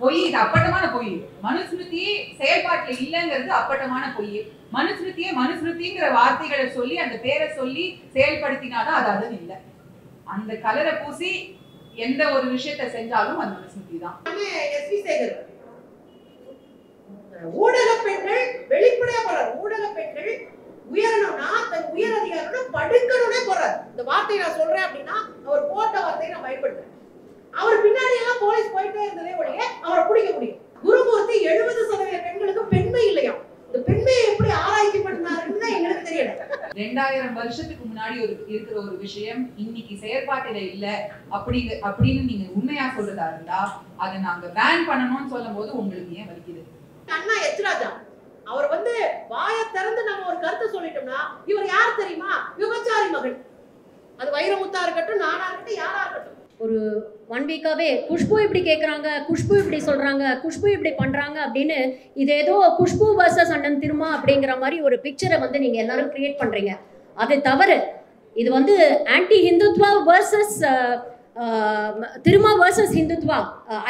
பொய் இது அப்பட்டமான பொய் மனுஸ்மிருதி செயல்பாட்டில் இல்லங்கிறது அப்பட்டமான பொய் மனுஸ்மிருதியே மனுஸ்மிருதிங்கற வார்த்தைகளை சொல்லி அந்த பேரை சொல்லி செயல்படுத்தினாதான் அது அது இல்ல அந்த கலரை பூசி எந்த ஒரு விஷயத்தை செஞ்சாலும் அது மனுஸ்மிருதிதான் எஸ்பி சேகர் ஊடக பெண்கள் வெளிப்படையா போறார் ஊடக பெண்கள் உயரணும்னா தன் உயர் அதிகாரியோட படுக்கணும்னே போறார் இந்த வார்த்தையை நான் சொல்றேன் அப்படினா அவர் போட்ட வார்த்தையை நான் பயன்படுத்துறேன் அவர் பின்னாடி எல்லாம் போலீஸ் போயிட்டே இருந்ததே ஒளிய அவரை பிடிக்க முடியும் குருமூர்த்தி 70% பெண்களுக்கு பெண்மை இல்லையா இந்த பெண்மையை எப்படி ஆராய்ச்சிப்பட்டனாருன்னு எனக்கு தெரியல 2000 வருஷத்துக்கு முன்னாடி ஒரு இருக்கிற ஒரு விஷயம் இன்னைக்கு செயல்பாட்டில இல்ல அப்படி அப்படின்னு நீங்க உண்மையா சொல்றதா இருந்தா அதை நாங்க பேன் பண்ணணும்னு சொல்லும்போது உங்களுக்கு ஏன் வலிக்குது அண்ணா எச்ராஜா அவர் வந்து வாயை திறந்து நம்ம ஒரு கருத்து சொல்லிட்டோம்னா இவர் யார் தெரியுமா விபச்சாரி மகன் அது வைரமுத்தா இருக்கட்டும் நானா இருக்கட்டும் யாரா இருக்கட்டும் ஒரு ஒன் வீக்காகவே குஷ்பு இப்படி கேட்குறாங்க குஷ்பு இப்படி சொல்கிறாங்க குஷ்பு இப்படி பண்ணுறாங்க அப்படின்னு இது ஏதோ குஷ்பு வர்சஸ் அண்ணன் திருமா அப்படிங்கிற மாதிரி ஒரு பிக்சரை வந்து நீங்கள் எல்லோரும் க்ரியேட் பண்ணுறீங்க அது தவறு இது வந்து anti Hindutva versus Thiruma versus Hindutva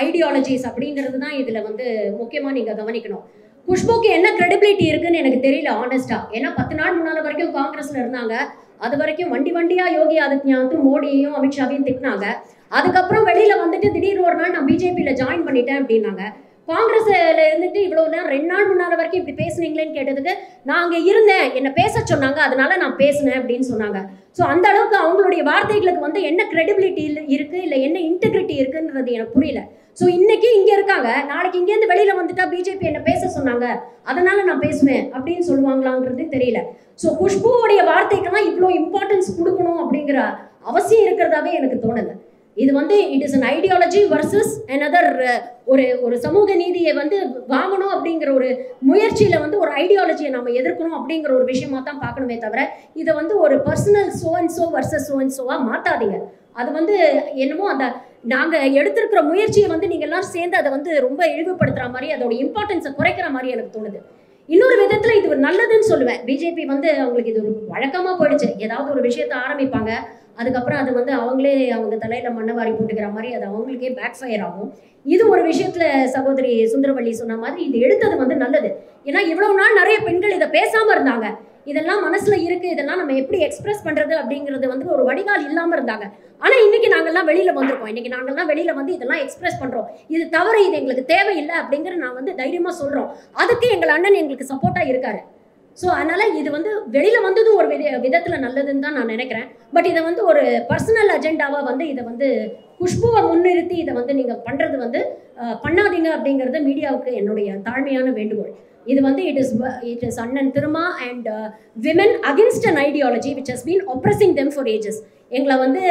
ideologies அப்படிங்கிறது தான் இதில் வந்து முக்கியமாக நீங்கள் கவனிக்கணும் குஷ்புக்கு என்ன கிரெடிபிலிட்டி இருக்குன்னு எனக்கு தெரியல ஆனஸ்டாக ஏன்னா 10 நாள் முன்னால் வரைக்கும் காங்கிரஸில் இருந்தாங்க அது வரைக்கும் வண்டி வண்டியாக யோகி ஆதித்யநாத் மோடியையும் அமித்ஷாவையும் திட்டினாங்க அதுக்கப்புறம் வெளியில் வந்துட்டு திடீர்னு ஒரு நாள் நான் பிஜேபியில் ஜாயின் பண்ணிட்டேன் அப்படின்னாங்க காங்கிரஸில் இருந்துட்டு இவ்வளோ நேரம் 2 நாள் முன்னால் வரைக்கும் இப்படி பேசுனீங்களேன்னு கேட்டதுக்கு நான் அங்கே இருந்தேன் என்னை பேச சொன்னாங்க அதனால நான் பேசினேன் அப்படின்னு சொன்னாங்க ஸோ அந்த அளவுக்கு அவங்களுடைய வார்த்தைகளுக்கு வந்து என்ன கிரெடிபிலிட்டி இருக்குது இல்லை என்ன இன்டெகிரிட்டி இருக்குன்றது எனக்கு புரியல ஸோ இன்னைக்கு இங்கே இருக்காங்க நாளைக்கு இங்கேருந்து வெளியில் வந்துட்டா பிஜேபி என்ன பேச சொன்னாங்க அதனால நான் பேசுவேன் அப்படின்னு சொல்லுவாங்களாங்கிறது தெரியல ஸோ குஷ்புவோடைய வார்த்தைக்கெல்லாம் இவ்வளோ இம்பார்ட்டன்ஸ் கொடுக்கணும் அப்படிங்கிற அவசியம் இருக்கிறதாவே எனக்கு தோணுது இது வந்து it is an ideology versus another ஒரு சமூக நீதியை வந்து வாங்கணும் அப்படிங்கிற ஒரு முயற்சியில் வந்து ஒரு ஐடியாலஜியை நம்ம எதிர்க்கணும் அப்படிங்கிற ஒரு விஷயமா தான் பார்க்கணுமே தவிர இதை வந்து ஒரு personal so and so versus so and சோவாக மாற்றாதீங்க அது வந்து என்னமோ அந்த நாங்கள் எடுத்திருக்கிற முயற்சியை வந்து நீங்கள் எல்லாம் சேர்ந்து அதை வந்து ரொம்ப இழிவுபடுத்துகிற மாதிரி அதோட இம்பார்ட்டன்ஸை குறைக்கிற மாதிரி எனக்கு தோணுது இன்னொரு விதத்தில் இது ஒரு நல்லதுன்னு சொல்லுவேன் பிஜேபி வந்து அவங்களுக்கு இது ஒரு வழக்கமாக போயிடுச்சு ஏதாவது ஒரு விஷயத்தை ஆரம்பிப்பாங்க அதுக்கப்புறம் அது வந்து அவங்களே அவங்க தலையில் மண்ணை வாரி போட்டுக்கிற மாதிரி அது அவங்களுக்கே பேக் ஃபயர் ஆகும் இது ஒரு விஷயத்தில் சகோதரி சுந்தரவள்ளி சொன்ன மாதிரி இது எடுத்தது வந்து நல்லது ஏன்னா இவ்வளோ நாள் நிறைய பெண்கள் இதை பேசாமல் இருந்தாங்க இதெல்லாம் மனசில் இருக்குது இதெல்லாம் நம்ம எப்படி எக்ஸ்பிரஸ் பண்ணுறது அப்படிங்கிறது வந்து ஒரு வடிகால் இல்லாமல் இருந்தாங்க ஆனால் இன்றைக்கி நாங்கள்லாம் வெளியில் வந்திருக்கோம் இன்றைக்கி நாங்கள்லாம் வெளியில் வந்து இதெல்லாம் எக்ஸ்பிரஸ் பண்ணுறோம் இது தவிர இது எங்களுக்கு தேவையில்லை அப்படிங்கிற நான் வந்து தைரியமாக சொல்கிறோம் அதுக்கு எங்கள் அண்ணன் எங்களுக்கு சப்போர்ட்டாக இருக்கார் ஸோ அதனால் இது வந்து வெளியில் வந்ததும் ஒரு விதத்தில் நல்லதுன்னு தான் நான் நினைக்கிறேன் பட் இதை வந்து ஒரு பர்சனல் அஜெண்டாவாக வந்து இதை வந்து குஷ்புவை முன்னிறுத்தி இதை வந்து நீங்கள் பண்ணுறது வந்து பண்ணாதீங்க அப்படிங்கிறது மீடியாவுக்கு என்னுடைய தாழ்மையான வேண்டுகோள் இது வந்து இட் இஸ் அண்ணன் Thiruma and women against an ideology which has been oppressing them for ages எங்களை வந்து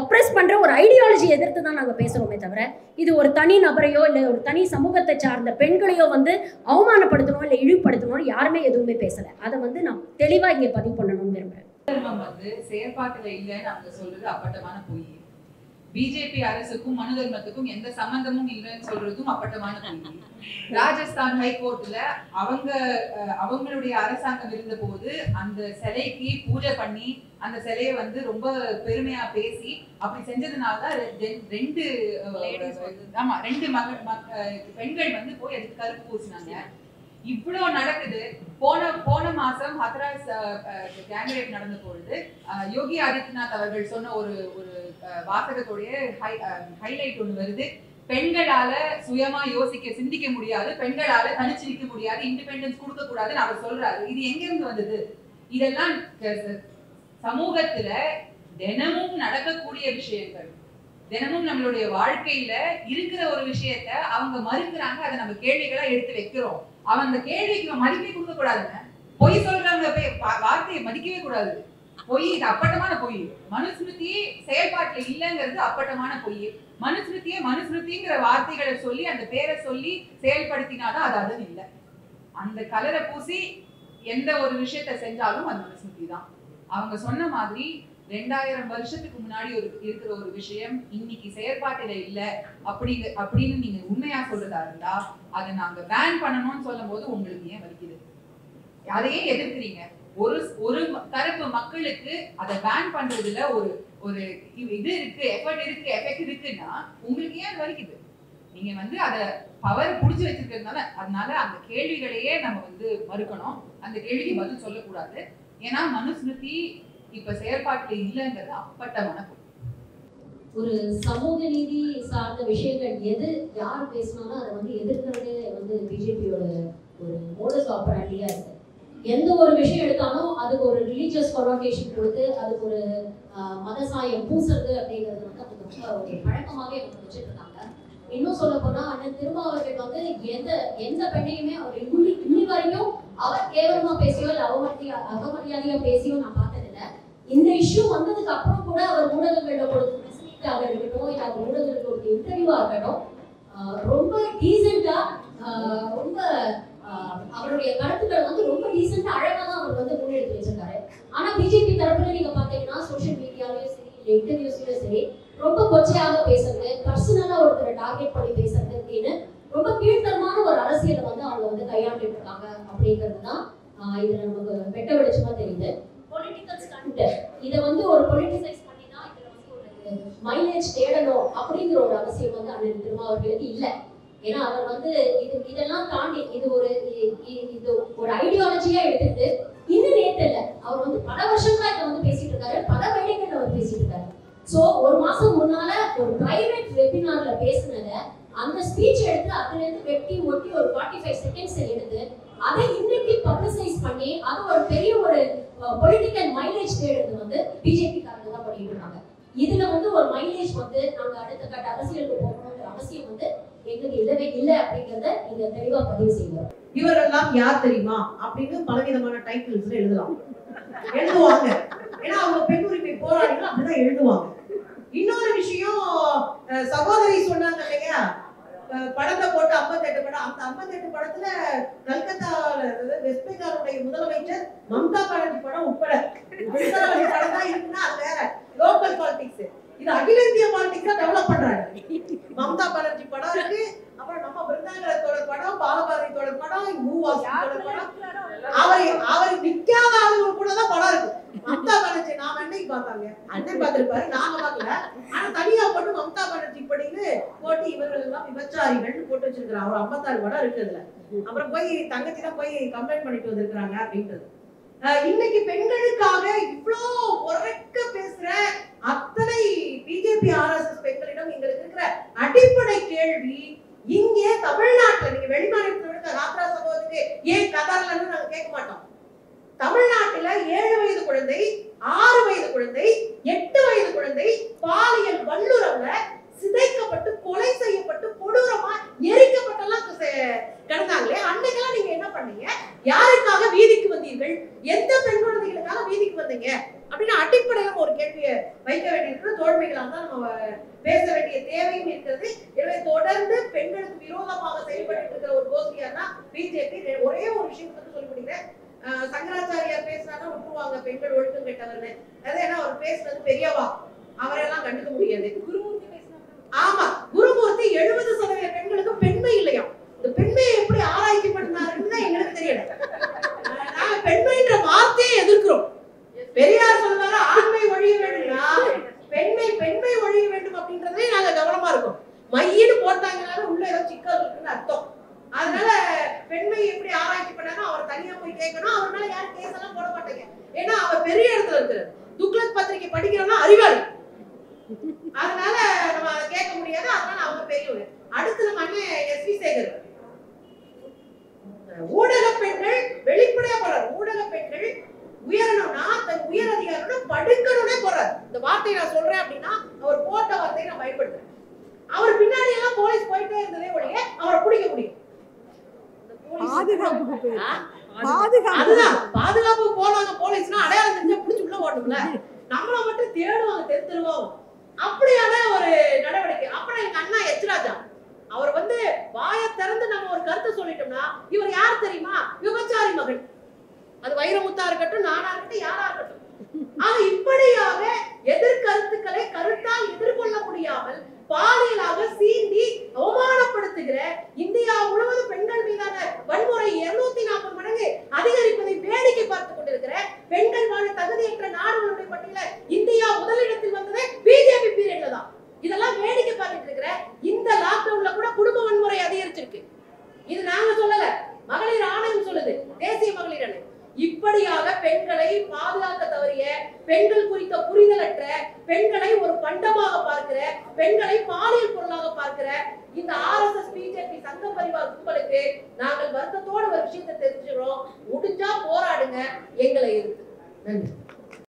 ஒப்ரெஸ் பண்ணுற ஒரு ஐடியாலஜி எதிர்த்து தான் நாங்கள் பேசுகிறோமே தவிர இது ஒரு தனி நபரையோ இல்லை ஒரு தனி சமூகத்தை சார்ந்த பெண்களையோ வந்து அவமானப்படுத்தணும் இல்லை இழிவுபடுத்தணும்னு யாருமே எதுவுமே பேசலை அதை வந்து நான் தெளிவாக இங்கே பதிவு பண்ணணும்னு விரும்புகிறேன் வந்து செயற்பாட்டில் இல்லைன்னு அவங்க சொல்றது அப்பட்டமான பொய் பிஜேபி அரசுக்கும் மனு தர்மத்துக்கும் எந்த சம்பந்தமும் இல்லைன்னு சொல்றதும் அப்பட்டமான பொய் ராஜஸ்தான் ஹைகோர்ட்ல அவங்களுடைய அரசாங்கம் இருந்த போது அந்த சிலைக்கு பூஜை பண்ணி அந்த சிலையை வந்து ரொம்ப பெருமையா பேசி அப்படி செஞ்சதுனாலதான் 2 பெண்கள் வந்து போய் அதுக்கு கருப்பு பூசினாங்க இவ்வளவு நடக்குது போன மாசம் ஹத்ராஸ் கேங் ரேப் நடந்த பொழுது யோகி ஆதித்யநாத் அவர்கள் சொன்ன ஒரு வாசகத்தோடைய ஹைலைட் ஒன்று வருது பெண்களால சுயமா சிந்திக்க முடியாது பெண்களால தனிச்சு நிற்க முடியாது இண்டிபெண்டன்ஸ் கொடுக்க கூடாதுன்னு அவர் சொல்றாரு இது எங்க இருந்து வந்தது இதெல்லாம் சமூகத்துல தினமும் நடக்கக்கூடிய விஷயங்கள் தினமும் நம்மளுடைய வாழ்க்கையில இருக்கிற ஒரு விஷயத்த அவங்க மறுக்கிறாங்க அதை நம்ம கேள்விகளா எடுத்து வைக்கிறோம் அவன் அந்த கேள்விக்கு மதிப்பே கொடுக்க கூடாதுங்க பொய் சொல்றவங்க வார்த்தையை மதிக்கவே கூடாது பொய் இது அப்பட்டமான பொய் மனுஸ்மிருதி செயல்பாட்டில் இல்லைங்கிறது அப்பட்டமான பொய் மனுஸ்மிருதியே மனுஸ்மிருதிங்கிற வார்த்தைகளை சொல்லி அந்த பேரை சொல்லி செயல்படுத்தினாதான் அது அது இல்லை அந்த கலரை பூசி எந்த ஒரு விஷயத்த செஞ்சாலும் அது மனுஸ்மிருதி தான் அவங்க சொன்ன மாதிரி 2000 வருஷத்துக்கு முன்னாடி இருக்கிற ஒரு விஷயம் இன்னைக்கு செயல்பாட்டில இல்ல அப்படின்னு நீங்க உண்மையா சொல்றதா இருந்தா அதை நாங்க பேன் பண்ணணும்னு சொல்லும் போது உங்களுக்கு ஏன் வலிக்குது அதையே எதிர்க்கிறீங்க ஒரு தரப்பு மக்களுக்கு அதை பேன் பண்றதுல ஒரு இது இருக்கு எஃபெக்ட் இருக்குன்னா உங்களுக்கு ஏன் வலிக்குது நீங்க வந்து அத பவர் புடிச்சு வச்சிருக்கிறதுனால அதனால அந்த கேள்விகளையே நம்ம வந்து மறுக்கணும். அந்த கேள்விக்கு பதில் சொல்ல கூடாது. ஏனா மனுஸ்மிருதி இப்ப செயல்பாட்டுல இல்லங்கிறது அப்பட்டமான பொய். ஒரு சமூக நீதி சார்ந்த விஷயங்கள் எது யார் பேசினாலும் அதை வந்து எதிர்க்கிறது வந்து பிஜேபியோட ஒரு மோடஸ் ஆபரண்டியா இருக்கு. எந்த ஒரு விஷயம் எடுத்தாலும் அதுக்கு ஒரு ரிலீஜியஸ் கனோட்டேஷன் கொடுத்து அதுக்கு ஒரு மத சாயம் பூசுறது அப்படிங்கிறது வந்து அது ரொம்ப ஒரு பழக்கமாகவே அவங்க வச்சுட்டு இருக்காங்க. இன்னும் சொல்ல போனா அண்ணன் திருமாவர்கள் வந்து எந்த எந்த பெண்ணையுமே அவர் இன்னி வரையும் அவர் கேவலமா பேசியோ இல்லை அவமரியாதையா பேசியோ நான் பார்த்ததில்லை. இந்த இஷ்யூ வந்ததுக்கு அப்புறம் கூட அவர் ஊடகங்கள்ல கொடுத்து டாக இருக்கட்டும் இல்ல ஊடகங்களுக்கு ஒரு இன்டர்வியூ ஆகட்டும் ரொம்ப டீசென்ட்டா ரொம்ப அவருடைய கருத்துக்கள் வந்து ரொம்ப டீசென்ட்டா அழகா தான் அவர் வந்து முன்னெடுத்து வச்சிருக்காரு. ஆனா பிஜேபி தரப்புல நீங்க பாத்தீங்கன்னா சோஷியல் மீடியாலயும் சரி இல்ல இன்டர்வியூஸ்லயும் சரி ரொம்ப கொச்சையாக பேசுறது பர்சனலா ஒருத்தரை டார்கெட் பண்ணி பேசுறது அப்படின்னு ரொம்ப கீழ்த்தரமான ஒரு அரசியலை வந்து அவங்க வந்து கையாண்டுட்டு இருக்காங்க அப்படிங்கிறது தான் இது நமக்கு வெட்ட வெளிச்சமா தெரியுது. பொலிட்டிக்கல் ஸ்டண்ட் இதை வந்து ஒரு பொலிட்டிசைஸ் மைலேஜ் தேடணும் அப்படிங்கிற ஒரு அவசியம் வந்து அண்ணன் திருமாவர்களுக்கு இல்லை. ஏன்னா அவர் வந்து இதெல்லாம் தாண்டி இது ஒரு ஐடியாலஜியா எடுத்துட்டு இன்னும் நேற்று இல்லை அவர் வந்து பல வருஷங்களா இதை வந்து பேசிட்டு இருக்காரு. பல வேலைகள்ல அவர் பேசிட்டு இருக்காரு. சோ ஒரு மாசம் முன்னால ஒரு பிரைவேட் வெபினார்ல பேசினத அந்த ஸ்பீச் எடுத்து அதுல இருந்து வெட்டி ஒட்டி ஒரு 45 செகண்ட்ஸ் எடுத்து அதை இன்னைக்கு பப்ளிசைஸ் பண்ணி அது ஒரு பெரிய ஒரு பொலிட்டிக்கல் மைலேஜ் தேடுறது வந்து பிஜேபி காரங்க தான் பண்ணிட்டு இருக்காங்க. இதுல வந்து ஒரு மைலேஜ் வந்து நாங்க அடுத்த கட்ட அரசியலுக்கு போகணும்ன்ற அவசியம் வந்து எங்களுக்கு இல்லவே இல்லை அப்படிங்கறத நீங்க தெளிவா பதிவு செய்யணும். இவரெல்லாம் யார் தெரியுமா அப்படின்னு பலவிதமான டைட்டில்ஸ் எழுதலாம் எழுதுவாங்க. ஏன்னா அவங்க பெண் உரிமை போராடிகள் அப்படிதான் எழுதுவாங்க. இன்னொரு விஷயம் சகோதரி சொன்னாங்க இல்லையா படத்தை போட்டு 58 படம். அந்த 58 படத்துல கல்கத்தால வெஸ்ட் பெங்காலுடைய முதலமைச்சர் மம்தா பானர்ஜி படம் உட்பட படம் தான் இருக்குன்னா அது வேற லோக்கல் பாலிடிக்ஸ். இது அகில இந்திய பாலிடிக்ஸா டெவலப் பண்றாங்க. மம்தா பானர்ஜி படம் இருக்கு, அப்புறம் நம்ம பிருந்தாங்கரத்தோட படம், பாலபாரதியோட படம், ஊவாசியோட படம், அவர் நிக்காத ஆளுங்க கூட தான் படம் இருக்கு. மம்தா பானர்ஜி நாம என்னைக்கு பார்த்தாங்க? அண்ணன் பார்த்திருப்பாரு, நாங்க பார்க்கல. ஆனா தனியா போட்டு மம்தா பானர்ஜி படின்னு போட்டு இவர்கள் எல்லாம் விபச்சாரிகள் போட்டு வச்சிருக்கிறாங்க. அவர் 56 படம் இருக்குதுல. அப்புறம் போய் தங்கச்சி தான் போய் கம்ப்ளைண்ட் பண்ணிட்டு வந்திருக்கிறாங்க அப்படின்றது. இன்னைக்கு பெண்களுக்காக இவ்வளோ உரைக்க பேசுற அத்தனை பிஜேபி ஆர்எஸ்எஸ் பெண்களிடம் எங்களுக்கு இருக்கிற அடிப்படை கேள்வி இங்கே தமிழ்நாட்டுல நீங்க வெளிமாநிலத்தில் ராத்ரா சம்பவத்துக்கு ஏன் கதறலன்னு நாங்க கேட்க மாட்டோம். தமிழ்நாட்டுல 7 வயது குழந்தை, 6 வயது குழந்தை, 8 வயது குழந்தை பாலியல் வல்லுறவுல சிதைக்கப்பட்டு கொலை செய்யப்பட்டு கொடூரமா எரிக்கப்பட்டெல்லாம் கிடந்தாங்களே. அன்னைக்கெல்லாம் நீங்க என்ன பண்ணீங்க? யாருக்காக வீதிக்கு வந்தீர்கள்? எந்த பெண் குழந்தைகளுக்காக வீதிக்கு வந்தீங்க அப்படின்னு அடிப்படையில ஒரு கேள்வியை வைக்க வேண்டியிருக்கிற தோழமைகளாக தான் நம்ம பேச வேண்டிய தேவையும் இருக்கிறது. எனவே தொடர்ந்து பெண்களுக்கு விரோதமாக செயல்பட்டு இருக்கிற ஒரு கோஷ்டியானா பிஜேபி. ஒரே ஒரு விஷயம் வந்து சொல்லிவிடுறேன், சங்கராச்சாரியார் பேசினா விட்டுருவாங்க பெண்கள் ஒழுக்கம் கெட்டவர்னு. அது ஏன்னா அவர் பேசுறது பெரியவா, அவரெல்லாம் கண்டுக்க முடியாது. ஆமா, குருமூர்த்தி 70% பெண்களுக்கு பெண்மை இல்லையா? இந்த பெண்மையை எப்படி ஆராய்ச்சி பண்ணாருன்னு எங்களுக்கு தெரியல. நாங்க பெண்மைன்ற வார்த்தையை எதிர்க்கிறோம். பெரியார் சொல்றாரு ஆண்மை ஒழிய வேண்டும்னா பெண்மை ஒழிய வேண்டும் அப்படின்றதுல நாங்க கவனமா இருக்கோம். மையின்னு போட்டாங்கனால உள்ள ஏதோ சிக்கல் இருக்குன்னு அர்த்தம். அதனால பெண்மை எப்படி ஆராய்ச்சி பண்ணாரோ அவர் தனியா போய் கேட்கணும். அவரால் யாரும் கேஸ் எல்லாம் போட மாட்டாங்க. ஏன்னா அவர் பெரிய இடத்துல இருக்கிறார். துக்ளக் பத்திரிகை படிக்கிறோம்னா அறிவாளி, அதனால நம்ம அதை கேட்க முடியாது. அதனால அவங்க பெரியவங்க. அடுத்து நம்ம எஸ்வி சேகர் ஊடக பெண்கள் வெளிப்படையா போறாரு. ஊடக பெண்கள் உயரணும்னா தன் உயர் அதிகாரியோட படுக்கணும்னே போறாரு. இந்த வார்த்தையை நான் சொல்றேன் அப்படின்னா அவர் போட்ட வார்த்தையை நான் பயன்படுத்துறேன். அவர் பின்னாடி எல்லாம் போலீஸ் போயிட்டே இருந்ததே ஒழிய அவரை பிடிக்க முடியும். அதுதான் பாதுகாப்பு போனாங்க போலீஸ்னா அடையாளம் தெரிஞ்சா பிடிச்சி உள்ள ஓட்டும்ல. நம்மளை மட்டும் தேடுவாங்க, தெரிஞ்சிருவோம். அப்படியான ஒரு நடவடிக்கை. அப்புறம் எங்க அண்ணா எச்ராஜா அவர் வந்து வாயை திறந்து நம்ம ஒரு கருத்தை சொல்லிட்டோம்னா இவர் யார் தெரியுமா? விபச்சாரி மகன். அது வைரமுத்தா இருக்கட்டும், நானா இருக்கட்டும், யாரா இருக்கட்டும். ஆனா இப்படியாக எதிர்கருத்துக்களை கருத்தால் எதிர்கொள்ள முடியாமல் பாலியலாக சீண்டி அவமானப்படுத்துகிற இந்தியா முழுவதும் பெண்கள் மீதான வன்முறை 240 மடங்கு அதிகரிப்பதை வேடிக்கை பார்த்து கொண்டிருக்கிற பெண்கள் வாழ தகுதியற்ற நாடுகளுடைய பட்டியல இந்தியா முதலிடத்தில் வந்தது பிஜேபி பீரியட்ல தான். இதெல்லாம் வேடிக்கை பார்த்துட்டு இருக்கிற இந்த லாக்டவுன்ல கூட இப்படியாக பெண்களை பாதுகாக்க தவறிய பெண்கள் குறித்த புரிதலற்ற பெண்களை ஒரு பண்டமாக பார்க்கிற பெண்களை பாலியல் பொருளாக பார்க்கிற இந்த ஆர்எஸ்எஸ் பிஜேபி சங்க பரிவார் கும்பலுக்கு நாங்கள் வருத்தத்தோடு ஒரு விஷயத்தை தெரிஞ்சுக்கிறோம். முடிஞ்சா போராடுங்க, எங்களை எதிர்த்து. நன்றி.